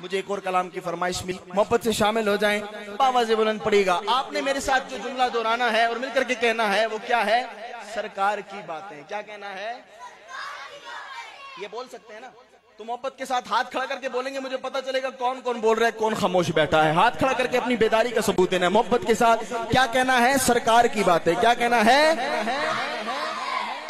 मुझे एक और कलाम की फरमाइश मिली, मोहब्बत से शामिल हो जाएं, बावाज़े बुलंद पड़ेगा। आपने मेरे साथ जो जुमला दोहराना है और मिलकर के कहना है वो क्या है? सरकार की बातें। क्या कहना है? ये बोल सकते हैं ना? तो मोहब्बत के साथ हाथ खड़ा करके बोलेंगे, मुझे पता चलेगा कौन कौन बोल रहा है, कौन खामोश बैठा है। हाथ खड़ा करके अपनी बेदारी का सबूत देना है। मोहब्बत के साथ क्या कहना है? सरकार की बातें। क्या कहना है?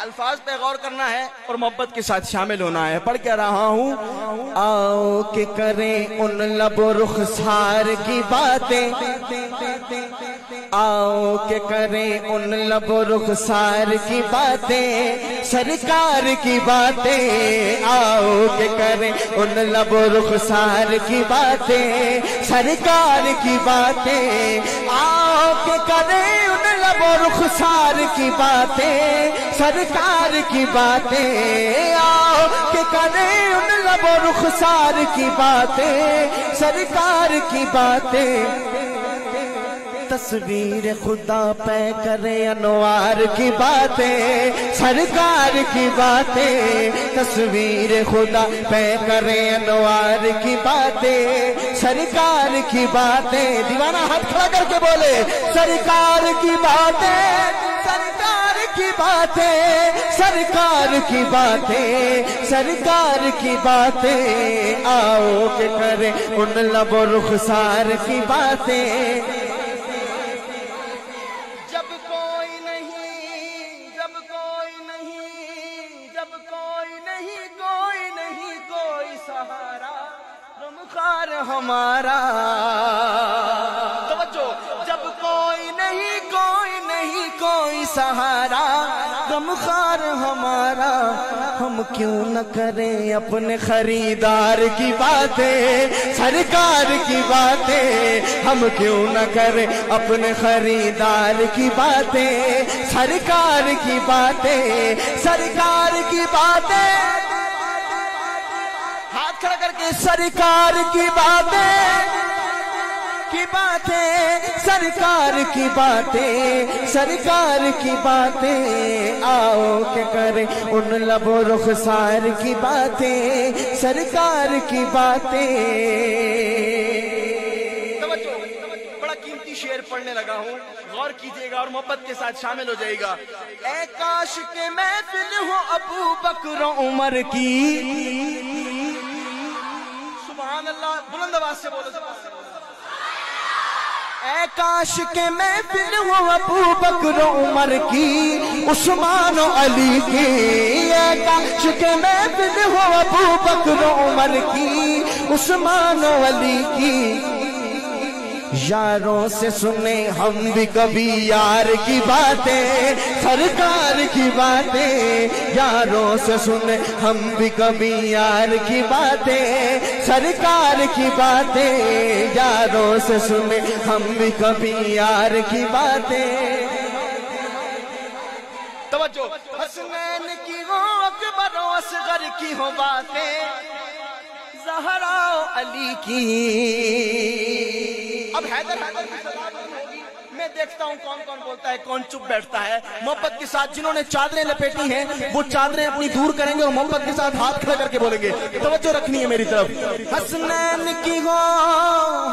अल्फाज पे गौर करना है और मोहब्बत के साथ शामिल होना है। पढ़ के रहा हूँ, आओ के करें उन लबो रुखसार की बातें, आओ के करें उन लबो रुखसार की बातें, सरकार की बातें, आओ के करें उन लबो रुखसार की बातें, सरकार की बातें, आओ के करें उन लबो रुखसार की बातें, सरकार की बातें, आओ के करें उन लबो रुखसार की बातें, सरकार की बातें, तस्वीर खुदा पे करें अनवार की बातें, सरकार की बातें, तस्वीर खुदा पे करें अनवार की बातें, सरकार की बातें। दीवाना हाथ खड़ा करके बोले, सरकार की बातें, की बातें, सरकार की बातें, सरकार की बातें, आओ के करें उन लबो रुखसार की बातें। जब कोई नहीं, जब कोई नहीं, जब कोई नहीं, कोई नहीं कोई सहारा, गमखार हमारा, सहारा गमखार हमारा, हम क्यों न करें अपने खरीदार की बातें, सरकार की बातें, हम क्यों न करें अपने खरीदार की बातें, सरकार की बातें, सरकार की बातें, हाथ खड़ा करके सरकार की बातें, की बातें, सरकार की बातें, सरकार की बातें, आओ के करें उन लबो रुखसार की बातें, सरकार की बातें। बड़ा कीमती शेर पढ़ने लगा हूँ, गौर कीजिएगा और मोहब्बत के साथ शामिल हो जाएगा। ऐ काश के मैं फिर हूँ अबू बकर उमर की, सुभान अल्लाह, बुलंद आवाज से बोलो। ऐ काश के मैं फिर हूँ अबू बकर उमर की, उस्मान अली की, ऐ काश के मैं फिर हूँ अबू बकर उमर की, उस्मान अली की, यारों से सुने हम भी कभी यार की बातें, सरकार की बातें, यारों से सुने हम भी कभी यार की बातें, सरकार की बातें, यारों से सुने हम भी कभी यार की बातें। तवज्जो, हसनैन की हो अकबर असगर की हो बातें, ज़हरा अली की, अब हैदर हैदर की सलाम होगी। मैं देखता हूँ कौन कौन बोलता है, कौन चुप बैठता है। मोहब्बत के साथ जिन्होंने चादरें लपेटी हैं वो चादरें अपनी दूर करेंगे और मोहब्बत के साथ हाथ खड़ा करके बोलेंगे। तवज्जो रखनी है मेरी तरफ। हसनैन की हो,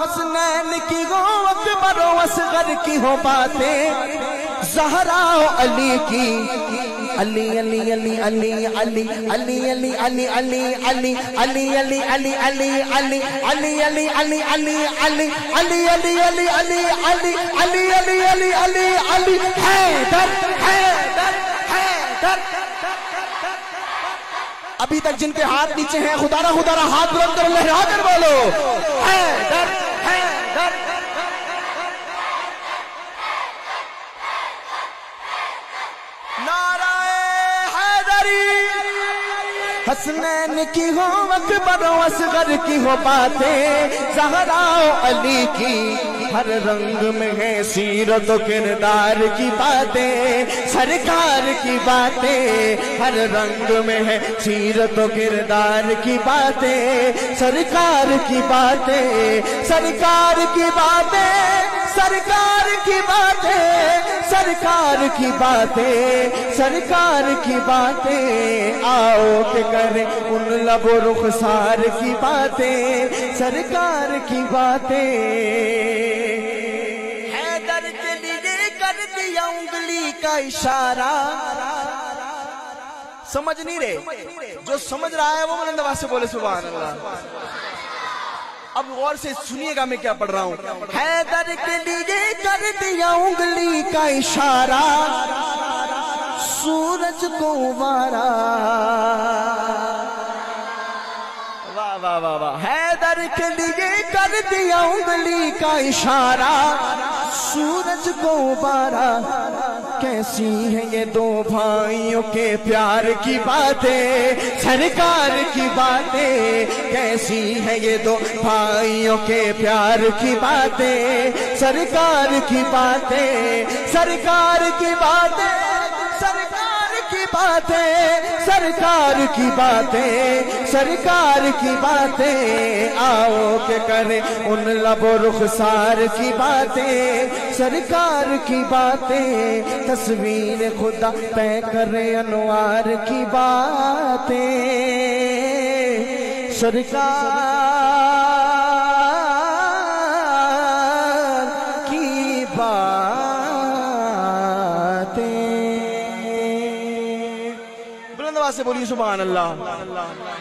हसनैन की हो अकबर असगर की हो बातें, ज़हरा अली की, अली अली अली अली अली अली अली अली अली अली अली अली अली अली अली अली अली अली अली अली अली अली अली अली अली अली अली अली अली अली, हैदर हैदर हैदर। अभी तक जिनके हाथ नीचे हैं, खुदारा खुदारा हाथ बुलंद करो, लहरा कर बोलो हैदर हैदर। हसनैन की हो अकबर असगर की हो बातें, ज़हरा अली की, हर रंग में है सीरत और किरदार की बातें, सरकार की बातें, हर रंग में है सीरत और किरदार की बातें, सरकार की बातें, सरकार की बातें, सरकार की बातें, सरकार की बातें, सरकार की बातें। आओ के करें उन लबो रुखसार की बातें, सरकार की बातें। हैदर के लिए कर दिया उंगली का इशारा। समझ नहीं रहे, जो समझ रहा है वो बुलंद आवाज से बोले सुभान अल्लाह। अब गौर से सुनिएगा मैं क्या पढ़ रहा हूँ। हैदर के लिए कर दिया उंगली का इशारा, सूरज को उबारा। वाह वाह वाह वाह। हैदर के लिए कर दिया उंगली का इशारा, सूरज को उबारा। कैसी है ये दो भाइयों के प्यार की बातें, सरकार की बातें। कैसी है ये दो भाइयों के प्यार की बातें, सरकार की बातें, सरकार की बातें, सरकार की बातें, सरकार की बातें, सरकार की बातें। आओ के करें उन लबो रुखसार की बातें, सरकार की बातें। तस्वीर खुदा पे करें अनुवार की बातें, सरकार की बातें। बुलंद आवाज से बोलिए सुभान अल्लाह।